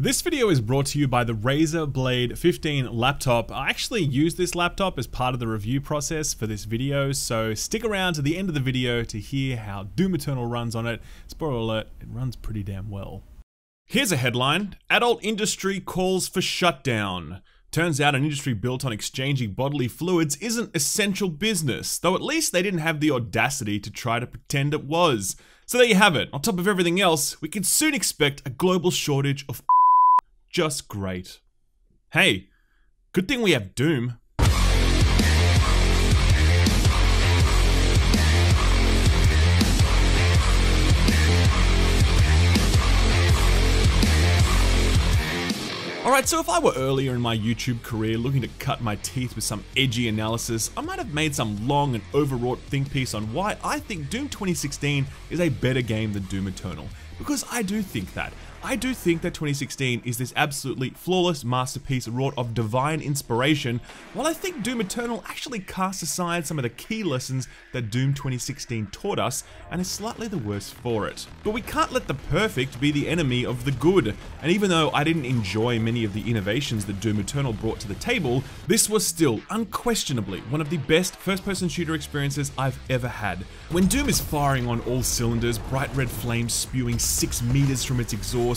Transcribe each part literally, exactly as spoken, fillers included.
This video is brought to you by the Razer Blade fifteen laptop. I actually used this laptop as part of the review process for this video, so stick around to the end of the video to hear how Doom Eternal runs on it. Spoiler alert, it runs pretty damn well. Here's a headline: adult industry calls for shutdown. Turns out an industry built on exchanging bodily fluids isn't essential business, though at least they didn't have the audacity to try to pretend it was. So there you have it. On top of everything else, we can soon expect a global shortage of just great. Hey, good thing we have Doom. Alright, so if I were earlier in my YouTube career looking to cut my teeth with some edgy analysis, I might have made some long and overwrought think piece on why I think Doom twenty sixteen is a better game than Doom Eternal. Because I do think that. I do think that twenty sixteen is this absolutely flawless masterpiece wrought of divine inspiration, while I think Doom Eternal actually casts aside some of the key lessons that Doom twenty sixteen taught us, and is slightly the worse for it. But we can't let the perfect be the enemy of the good, and even though I didn't enjoy many of the innovations that Doom Eternal brought to the table, this was still unquestionably one of the best first-person shooter experiences I've ever had. When Doom is firing on all cylinders, bright red flames spewing six meters from its exhaust,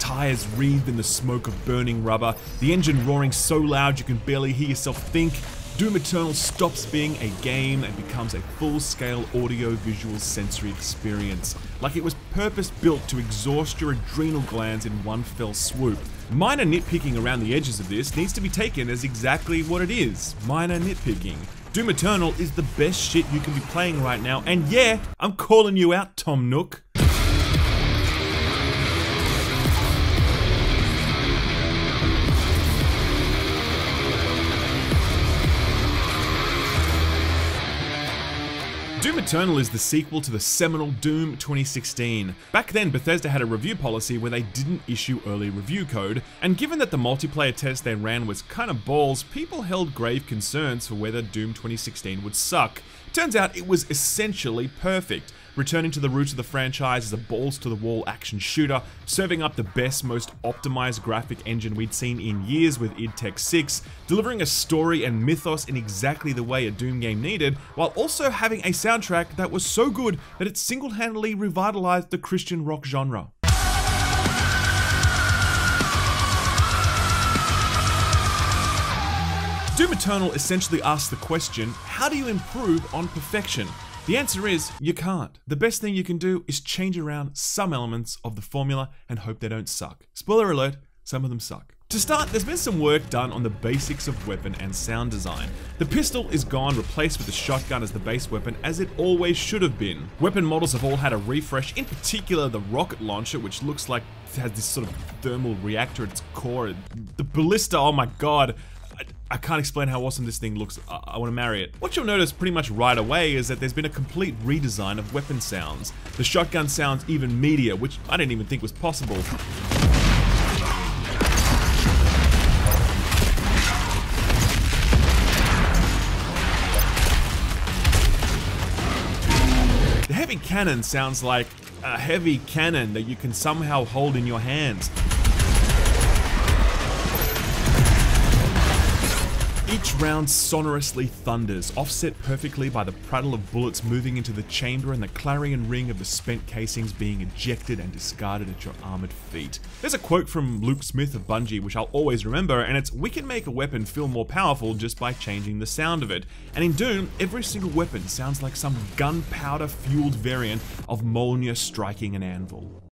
tires wreathed in the smoke of burning rubber, the engine roaring so loud you can barely hear yourself think, Doom Eternal stops being a game and becomes a full-scale audio-visual sensory experience, like it was purpose-built to exhaust your adrenal glands in one fell swoop. Minor nitpicking around the edges of this needs to be taken as exactly what it is, minor nitpicking. Doom Eternal is the best shit you can be playing right now, and yeah, I'm calling you out, Tom Nook. Doom Eternal is the sequel to the seminal Doom twenty sixteen. Back then, Bethesda had a review policy where they didn't issue early review code, and given that the multiplayer test they ran was kinda balls, people held grave concerns for whether Doom twenty sixteen would suck. Turns out it was essentially perfect, returning to the roots of the franchise as a balls-to-the-wall action shooter, serving up the best, most optimized graphic engine we'd seen in years with id Tech six, delivering a story and mythos in exactly the way a Doom game needed, while also having a soundtrack that was so good that it single-handedly revitalized the Christian rock genre. Doom Eternal essentially asks the question, how do you improve on perfection? The answer is, you can't. The best thing you can do is change around some elements of the formula and hope they don't suck. Spoiler alert, some of them suck. To start, there's been some work done on the basics of weapon and sound design. The pistol is gone, replaced with the shotgun as the base weapon, as it always should have been. Weapon models have all had a refresh, in particular the rocket launcher, which looks like it has this sort of thermal reactor at its core. The ballista, oh my god. I can't explain how awesome this thing looks. I, I want to marry it. What you'll notice pretty much right away is that there's been a complete redesign of weapon sounds. The shotgun sounds even meatier, which I didn't even think was possible. The heavy cannon sounds like a heavy cannon that you can somehow hold in your hands. Each round sonorously thunders, offset perfectly by the prattle of bullets moving into the chamber and the clarion ring of the spent casings being ejected and discarded at your armoured feet. There's a quote from Luke Smith of Bungie which I'll always remember, and it's, "We can make a weapon feel more powerful just by changing the sound of it." And in Doom, every single weapon sounds like some gunpowder-fueled variant of Mjolnir striking an anvil.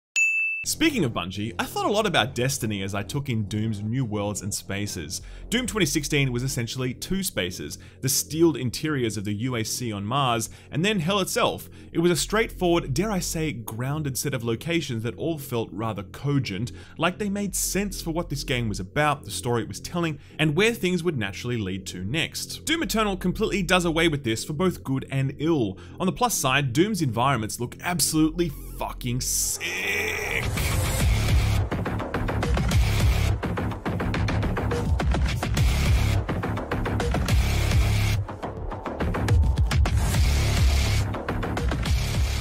Speaking of Bungie, I thought a lot about Destiny as I took in Doom's new worlds and spaces. Doom twenty sixteen was essentially two spaces, the steeled interiors of the U A C on Mars, and then Hell itself. It was a straightforward, dare I say, grounded set of locations that all felt rather cogent, like they made sense for what this game was about, the story it was telling, and where things would naturally lead to next. Doom Eternal completely does away with this for both good and ill. On the plus side, Doom's environments look absolutely fucking sick.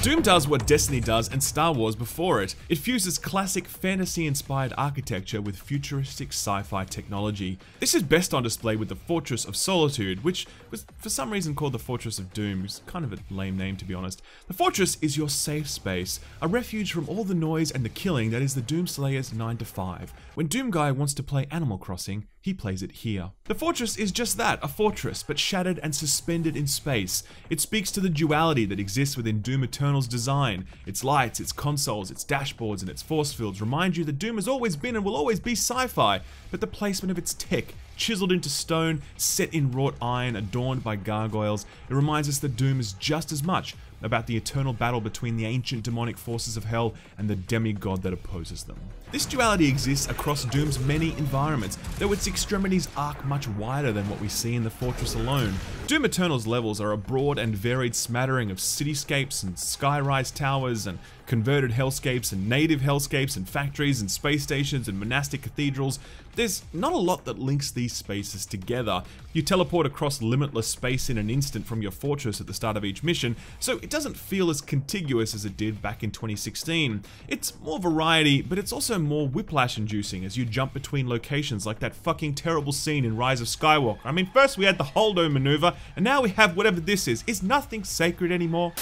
Doom does what Destiny does and Star Wars before it. It fuses classic fantasy-inspired architecture with futuristic sci-fi technology. This is best on display with the Fortress of Solitude, which was for some reason called the Fortress of Doom, which is kind of a lame name to be honest. The Fortress is your safe space, a refuge from all the noise and the killing that is the Doom Slayer's nine to five. When Doomguy wants to play Animal Crossing, he plays it here. The Fortress is just that, a fortress, but shattered and suspended in space. It speaks to the duality that exists within Doom Eternal's design. Its lights, its consoles, its dashboards, and its force fields remind you that Doom has always been and will always be sci-fi, but the placement of its tech, chiseled into stone, set in wrought iron, adorned by gargoyles, it reminds us that Doom is just as much about the eternal battle between the ancient demonic forces of hell and the demigod that opposes them. This duality exists across Doom's many environments, though its extremities arc much wider than what we see in the Fortress alone. Doom Eternal's levels are a broad and varied smattering of cityscapes and skyrise towers and converted hellscapes and native hellscapes and factories and space stations and monastic cathedrals. There's not a lot that links these spaces together. You teleport across limitless space in an instant from your fortress at the start of each mission, so it doesn't feel as contiguous as it did back in twenty sixteen. It's more variety, but it's also more whiplash inducing as you jump between locations like that fucking terrible scene in Rise of Skywalker. I mean, first we had the Holdo maneuver, and now we have whatever this is. Is nothing sacred anymore?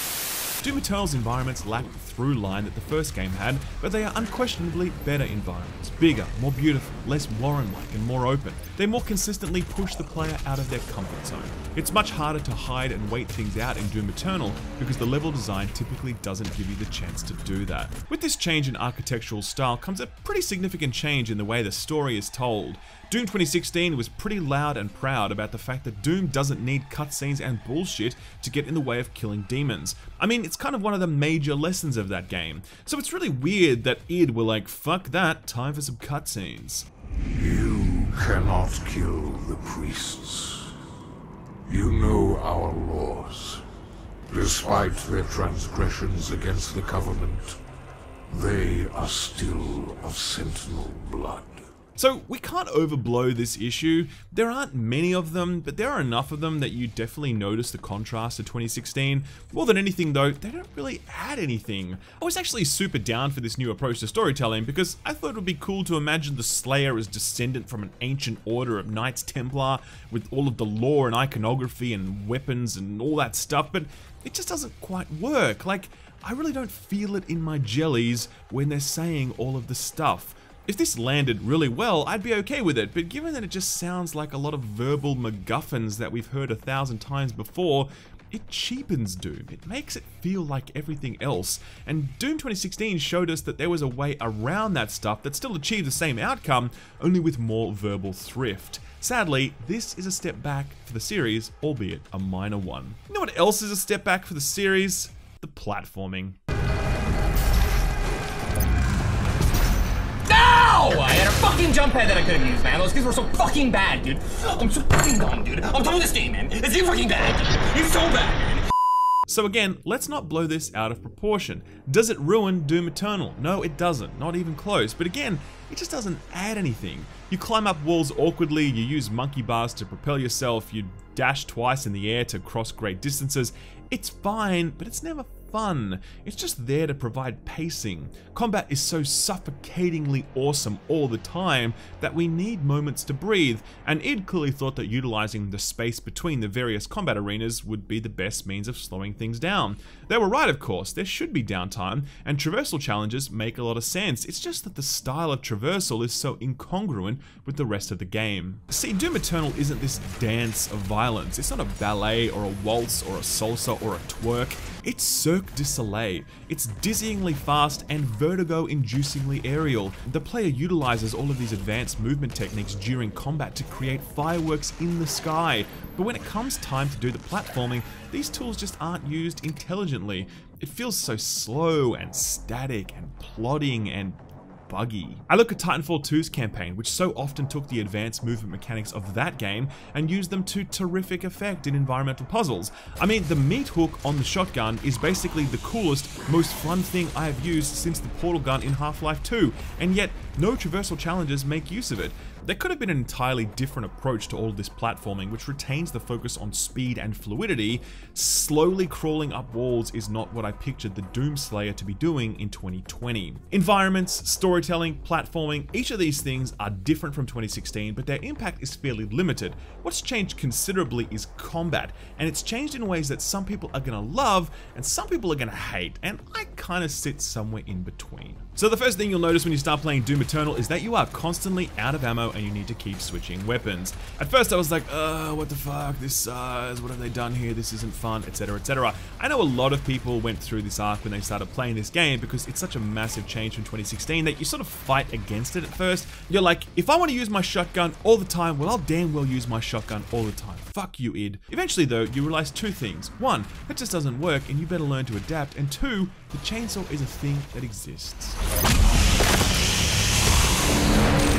Doom Eternal's environments lack the through line that the first game had, but they are unquestionably better environments. Bigger, more beautiful, less Warren-like and more open. They more consistently push the player out of their comfort zone. It's much harder to hide and wait things out in Doom Eternal because the level design typically doesn't give you the chance to do that. With this change in architectural style comes a pretty significant change in the way the story is told. Doom twenty sixteen was pretty loud and proud about the fact that Doom doesn't need cutscenes and bullshit to get in the way of killing demons. I mean, it's kind of one of the major lessons of that game. So it's really weird that id were like, fuck that, time for some cutscenes. You cannot kill the priests. You know our laws. Despite their transgressions against the Covenant, they are still of Sentinel blood. So we can't overblow this issue. There aren't many of them, but there are enough of them that you definitely notice the contrast to twenty sixteen. More than anything though, they don't really add anything. I was actually super down for this new approach to storytelling because I thought it would be cool to imagine the Slayer as descendant from an ancient order of Knights Templar with all of the lore and iconography and weapons and all that stuff, but it just doesn't quite work. Like, I really don't feel it in my jellies when they're saying all of the stuff. If this landed really well, I'd be okay with it, but given that it just sounds like a lot of verbal MacGuffins that we've heard a thousand times before, it cheapens Doom. It makes it feel like everything else, and Doom twenty sixteen showed us that there was a way around that stuff that still achieved the same outcome, only with more verbal thrift. Sadly, this is a step back for the series, albeit a minor one. You know what else is a step back for the series? The platforming. I had a fucking jump pad that I could have used, man. Those things were so fucking bad, dude. I'm so fucking gone, dude. I'm done with this game, man. It's so fucking bad, dude. It's so bad, man. So again, let's not blow this out of proportion. Does it ruin Doom Eternal? No, it doesn't. Not even close. But again, it just doesn't add anything. You climb up walls awkwardly, you use monkey bars to propel yourself, you dash twice in the air to cross great distances. It's fine, but it's never fun. It's just there to provide pacing. Combat is so suffocatingly awesome all the time that we need moments to breathe, and id clearly thought that utilizing the space between the various combat arenas would be the best means of slowing things down. They were right, of course. There should be downtime, and traversal challenges make a lot of sense. It's just that the style of traversal is so incongruent with the rest of the game. See, Doom Eternal isn't this dance of violence. It's not a ballet or a waltz or a salsa or a twerk. It's Cirque du Soleil. It's dizzyingly fast and vertigo-inducingly aerial. The player utilizes all of these advanced movement techniques during combat to create fireworks in the sky, but when it comes time to do the platforming, these tools just aren't used intelligently. It feels so slow and static and plodding and buggy. I look at Titanfall two's campaign, which so often took the advanced movement mechanics of that game and used them to terrific effect in environmental puzzles. I mean, the meat hook on the shotgun is basically the coolest, most fun thing I have used since the portal gun in Half-Life two, and yet no traversal challenges make use of it. There could have been an entirely different approach to all of this platforming, which retains the focus on speed and fluidity. Slowly crawling up walls is not what I pictured the Doom Slayer to be doing in twenty twenty. Environments, storytelling, platforming, each of these things are different from twenty sixteen, but their impact is fairly limited. What's changed considerably is combat, and it's changed in ways that some people are gonna love and some people are gonna hate, and I kinda sit somewhere in between. So the first thing you'll notice when you start playing Doom Eternal is that you are constantly out of ammo and you need to keep switching weapons. At first I was like, uh, what the fuck, this sucks, what have they done here, this isn't fun, etc, et cetera. I know a lot of people went through this arc when they started playing this game because it's such a massive change from twenty sixteen that you sort of fight against it at first. You're like, if I want to use my shotgun all the time, well I'll damn well use my shotgun all the time. Fuck you, id. Eventually though, you realize two things. One, that just doesn't work and you better learn to adapt, and two, the chainsaw is a thing that exists.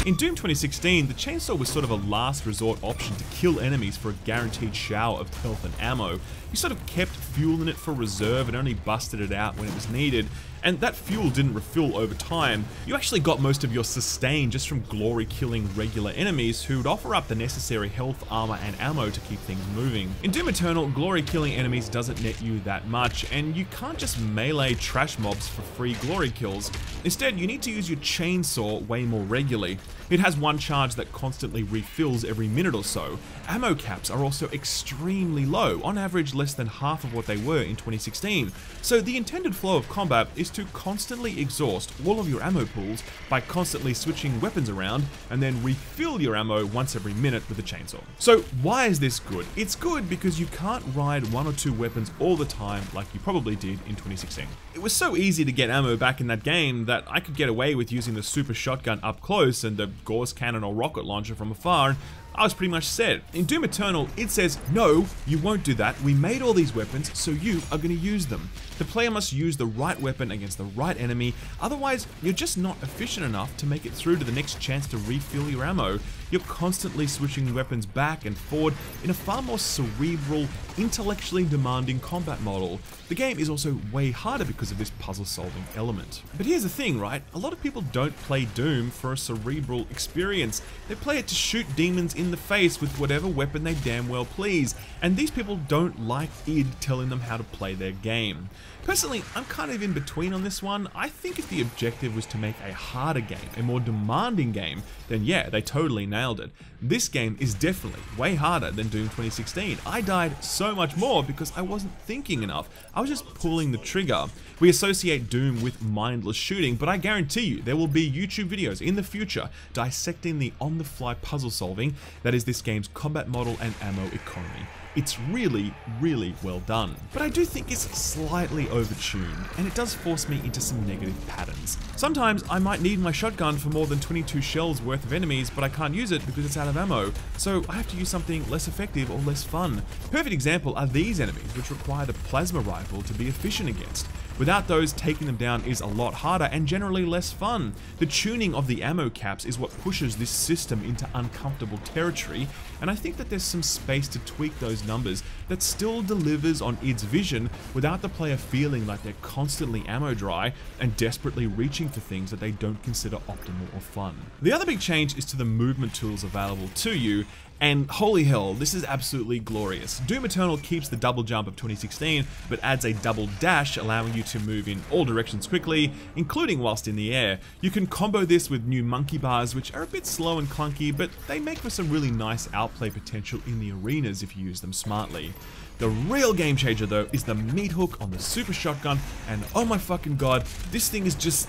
In Doom twenty sixteen, the chainsaw was sort of a last resort option to kill enemies for a guaranteed shower of health and ammo. You sort of kept fuel in it for reserve and only busted it out when it was needed, and that fuel didn't refill over time. You actually got most of your sustain just from glory killing regular enemies who would offer up the necessary health, armor, and ammo to keep things moving. In Doom Eternal, glory killing enemies doesn't net you that much, and you can't just melee trash mobs for free glory kills. Instead, you need to use your chainsaw way more regularly. It has one charge that constantly refills every minute or so. Ammo caps are also extremely low, on average less than half of what they were in twenty sixteen. So the intended flow of combat is to constantly exhaust all of your ammo pools by constantly switching weapons around and then refill your ammo once every minute with a chainsaw. So why is this good? It's good because you can't ride one or two weapons all the time like you probably did in twenty sixteen. It was so easy to get ammo back in that game that I could get away with using the super shotgun up close and the Gauss cannon or rocket launcher from afar. I was pretty much set. In Doom Eternal, it says, no, you won't do that. We made all these weapons, so you are going to use them. The player must use the right weapon against the right enemy, otherwise you're just not efficient enough to make it through to the next chance to refill your ammo. You're constantly switching weapons back and forward in a far more cerebral, intellectually demanding combat model. The game is also way harder because of this puzzle-solving element. But here's the thing, right? A lot of people don't play Doom for a cerebral experience. They play it to shoot demons in the face with whatever weapon they damn well please, and these people don't like id telling them how to play their game. Personally, I'm kind of in between on this one. I think if the objective was to make a harder game, a more demanding game, then yeah, they totally nailed it. This game is definitely way harder than Doom twenty sixteen. I died so much more because I wasn't thinking enough. I was just pulling the trigger. We associate Doom with mindless shooting, but I guarantee you there will be YouTube videos in the future dissecting the on-the-fly puzzle solving that is this game's combat model and ammo economy. It's really, really well done. But I do think it's slightly overtuned, and it does force me into some negative patterns. Sometimes I might need my shotgun for more than twenty-two shells worth of enemies, but I can't use it because it's out of ammo, so I have to use something less effective or less fun. Perfect example are these enemies, which require the plasma rifle to be efficient against. Without those, taking them down is a lot harder and generally less fun. The tuning of the ammo caps is what pushes this system into uncomfortable territory, and I think that there's some space to tweak those numbers that still delivers on id's vision without the player feeling like they're constantly ammo dry and desperately reaching for things that they don't consider optimal or fun. The other big change is to the movement tools available to you, and holy hell, this is absolutely glorious. Doom Eternal keeps the double jump of twenty sixteen, but adds a double dash, allowing you to move in all directions quickly, including whilst in the air. You can combo this with new monkey bars, which are a bit slow and clunky, but they make for some really nice outplay potential in the arenas if you use them smartly. The real game changer though is the meat hook on the super shotgun, and oh my fucking god, this thing is just...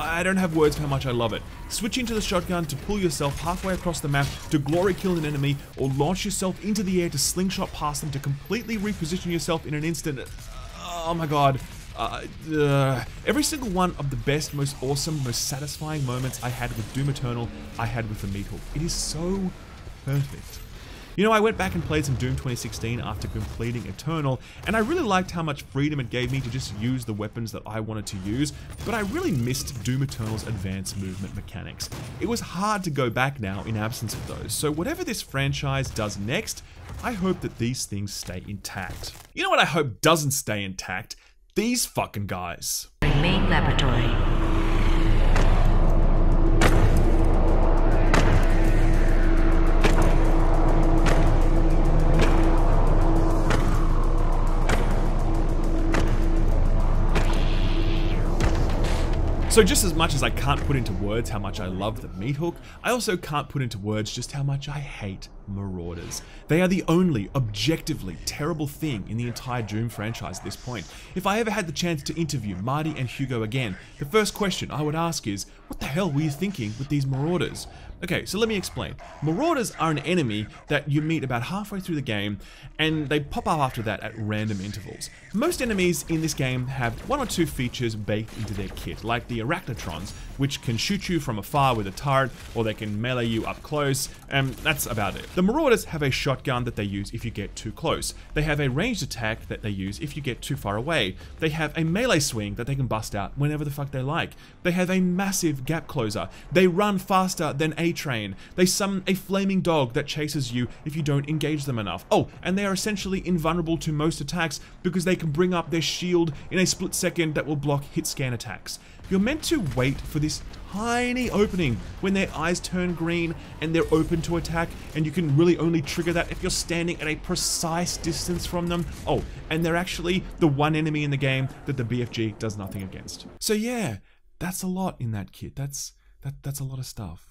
I don't have words for how much I love it. Switching to the shotgun to pull yourself halfway across the map to glory kill an enemy, or launch yourself into the air to slingshot past them to completely reposition yourself in an instant. Oh my god. Uh, uh, every single one of the best, most awesome, most satisfying moments I had with Doom Eternal, I had with the meat hook. It is so perfect. You know, I went back and played some Doom twenty sixteen after completing Eternal, and I really liked how much freedom it gave me to just use the weapons that I wanted to use, but I really missed Doom Eternal's advanced movement mechanics. It was hard to go back now in absence of those, so whatever this franchise does next, I hope that these things stay intact. You know what I hope doesn't stay intact? These fucking guys. Main laboratory. So just as much as I can't put into words how much I love the meat hook, I also can't put into words just how much I hate marauders. They are the only objectively terrible thing in the entire Doom franchise at this point. If I ever had the chance to interview Marty and Hugo again, the first question I would ask is, what the hell were you thinking with these marauders? Okay, so let me explain. Marauders are an enemy that you meet about halfway through the game, and they pop up after that at random intervals. Most enemies in this game have one or two features baked into their kit, like the Arachnotrons, which can shoot you from afar with a turret, or they can melee you up close, and that's about it. The Marauders have a shotgun that they use if you get too close. They have a ranged attack that they use if you get too far away. They have a melee swing that they can bust out whenever the fuck they like. They have a massive gap closer. They run faster than a train. They summon a flaming dog that chases you if you don't engage them enough. Oh, and they are essentially invulnerable to most attacks because they can bring up their shield in a split second that will block hit scan attacks. You're meant to wait for this tiny opening when their eyes turn green and they're open to attack, and you can really only trigger that if you're standing at a precise distance from them. Oh, and they're actually the one enemy in the game that the B F G does nothing against. So yeah, that's a lot in that kit. That's that that's a lot of stuff.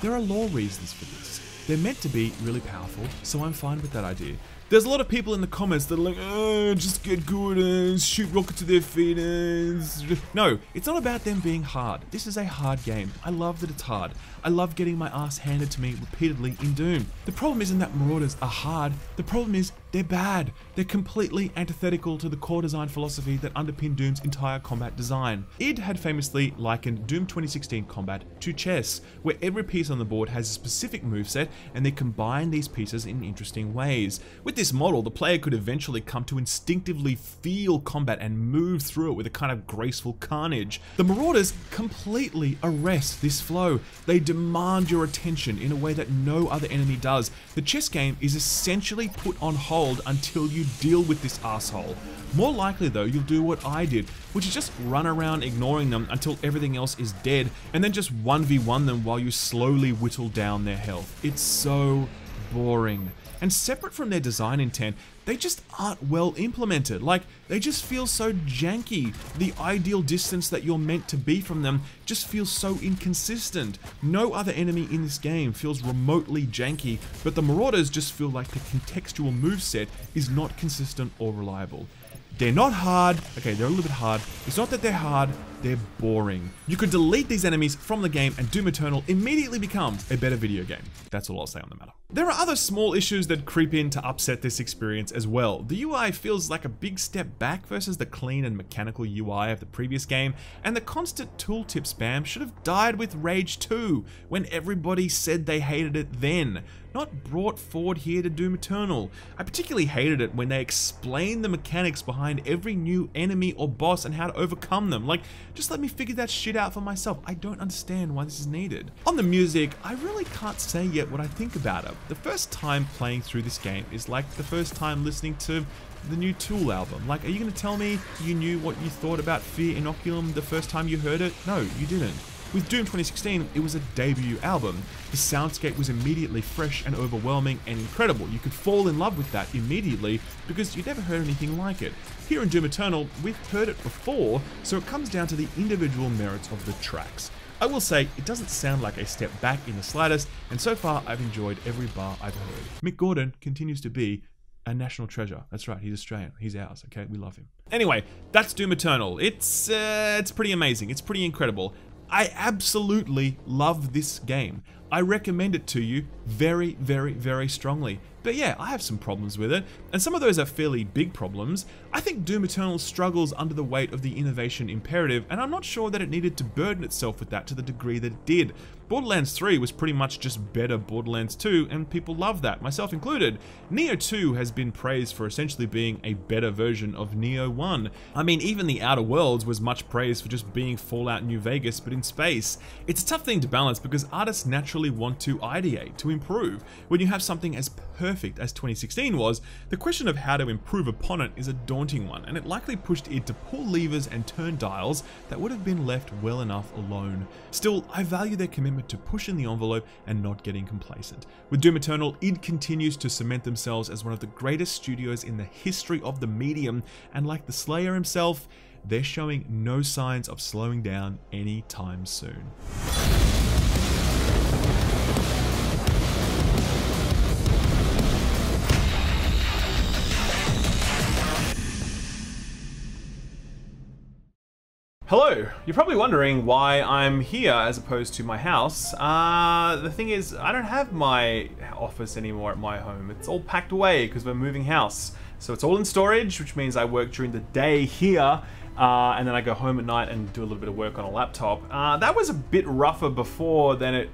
There are lore reasons for this. They're meant to be really powerful, so I'm fine with that idea. There's a lot of people in the comments that are like, oh, just get good and shoot rockets to their feet and... No, it's not about them being hard. This is a hard game. I love that it's hard. I love getting my ass handed to me repeatedly in Doom. The problem isn't that Marauders are hard. The problem is they're bad. They're completely antithetical to the core design philosophy that underpinned Doom's entire combat design. id had famously likened Doom twenty sixteen combat to chess, where every piece on the board has a specific moveset and they combine these pieces in interesting ways. With this model, the player could eventually come to instinctively feel combat and move through it with a kind of graceful carnage. The Marauders completely arrest this flow. They demand your attention in a way that no other enemy does. The chess game is essentially put on hold until you deal with this asshole. More likely though, you'll do what I did, which is just run around ignoring them until everything else is dead, and then just one v one them while you slowly whittle down their health. It's so boring. And separate from their design intent, they just aren't well implemented. Like, they just feel so janky. The ideal distance that you're meant to be from them just feels so inconsistent. No other enemy in this game feels remotely janky, but the Marauders just feel like the contextual moveset is not consistent or reliable. They're not hard. Okay, they're a little bit hard. It's not that they're hard, they're boring. You could delete these enemies from the game and Doom Eternal immediately becomes a better video game. That's all I'll say on the matter. There are other small issues that creep in to upset this experience as well. The U I feels like a big step back versus the clean and mechanical U I of the previous game, and the constant tooltip spam should have died with Rage two when everybody said they hated it then, not brought forward here to Doom Eternal. I particularly hated it when they explained the mechanics behind every new enemy or boss and how to overcome them. Like, just let me figure that shit out for myself. I don't understand why this is needed. On the music, I really can't say yet what I think about it. The first time playing through this game is like the first time listening to the new Tool album. Like, are you gonna tell me you knew what you thought about Fear Inoculum the first time you heard it? No, you didn't. With Doom twenty sixteen, it was a debut album. The soundscape was immediately fresh and overwhelming and incredible. You could fall in love with that immediately because you'd never heard anything like it. Here in Doom Eternal, we've heard it before, so it comes down to the individual merits of the tracks. I will say, it doesn't sound like a step back in the slightest, and so far I've enjoyed every bar I've heard. Mick Gordon continues to be a national treasure. That's right, he's Australian. He's ours, okay? We love him. Anyway, that's Doom Eternal. It's, uh, it's pretty amazing. It's pretty incredible. I absolutely love this game. I recommend it to you very, very, very strongly. But yeah, I have some problems with it, and some of those are fairly big problems. I think Doom Eternal struggles under the weight of the innovation imperative, and I'm not sure that it needed to burden itself with that to the degree that it did. Borderlands three was pretty much just better Borderlands two, and people love that, myself included. Nioh two has been praised for essentially being a better version of Nioh one. I mean, even The Outer Worlds was much praised for just being Fallout New Vegas, but in space. It's a tough thing to balance because artists naturally want to ideate, to improve. When you have something as perfect as twenty sixteen was, the question of how to improve upon it is a daunting one, and it likely pushed it to pull levers and turn dials that would have been left well enough alone. Still, I value their commitment to pushing the envelope and not getting complacent. With Doom Eternal, id continues to cement themselves as one of the greatest studios in the history of the medium, and like the Slayer himself, they're showing no signs of slowing down anytime soon. Hello, you're probably wondering why I'm here as opposed to my house. Uh, the thing is, I don't have my office anymore at my home. It's all packed away because we're moving house. So it's all in storage, which means I work during the day here, uh, and then I go home at night and do a little bit of work on a laptop. Uh, that was a bit rougher before than it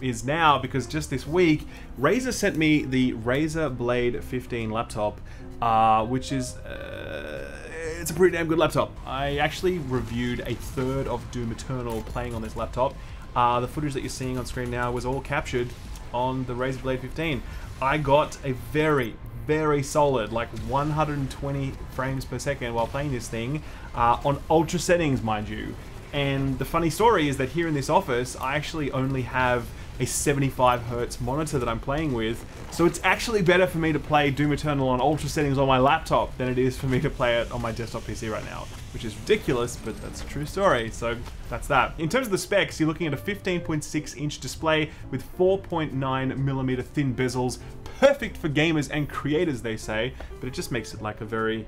is now, because just this week, Razer sent me the Razer Blade fifteen laptop, uh, which is... Uh, It's a pretty damn good laptop. I actually reviewed a third of Doom Eternal playing on this laptop. Uh, the footage that you're seeing on screen now was all captured on the Razer Blade fifteen. I got a very, very solid, like one hundred twenty frames per second while playing this thing uh, on ultra settings, mind you. And the funny story is that here in this office, I actually only have a seventy-five hertz monitor that I'm playing with, so it's actually better for me to play Doom Eternal on ultra settings on my laptop than it is for me to play it on my desktop P C right now, which is ridiculous, but that's a true story, so that's that. In terms of the specs, you're looking at a fifteen point six inch display with four point nine millimeter thin bezels, perfect for gamers and creators, they say, but it just makes it like a very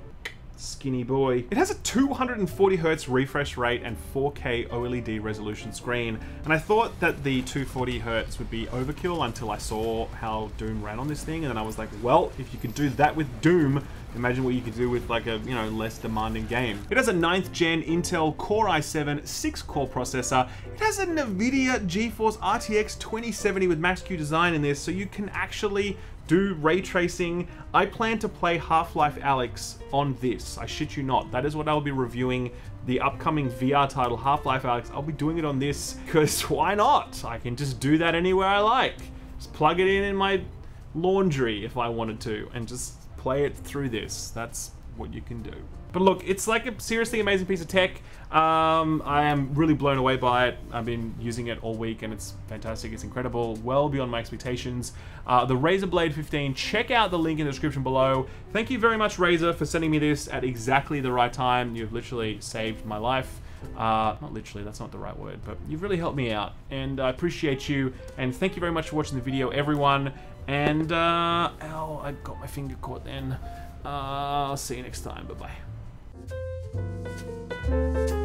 skinny boy. It has a two hundred forty hertz refresh rate and four K OLED resolution screen, and I thought that the two hundred forty hertz would be overkill until I saw how Doom ran on this thing, and then I was like, well, if you could do that with Doom, imagine what you could do with like a, you know, less demanding game. It has a ninth gen Intel Core i seven six core processor. It has a NVIDIA GeForce R T X twenty seventy with Max-Q design in this, so you can actually do ray tracing. I plan to play Half-Life Alyx on this. I shit you not. That is what I'll be reviewing. The upcoming V R title, Half-Life Alyx. I'll be doing it on this because why not? I can just do that anywhere I like. Just plug it in in my laundry if I wanted to and just play it through this. That's what you can do. But look, it's like a seriously amazing piece of tech. Um, I am really blown away by it. I've been using it all week and it's fantastic, it's incredible, well beyond my expectations. Uh, the Razer Blade fifteen, check out the link in the description below. Thank you very much, Razer, for sending me this at exactly the right time. You've literally saved my life. Uh, not literally, that's not the right word, but you've really helped me out and I appreciate you. And thank you very much for watching the video, everyone. And, uh, ow, I got my finger caught then. Uh, I'll see you next time, bye-bye. Thank you.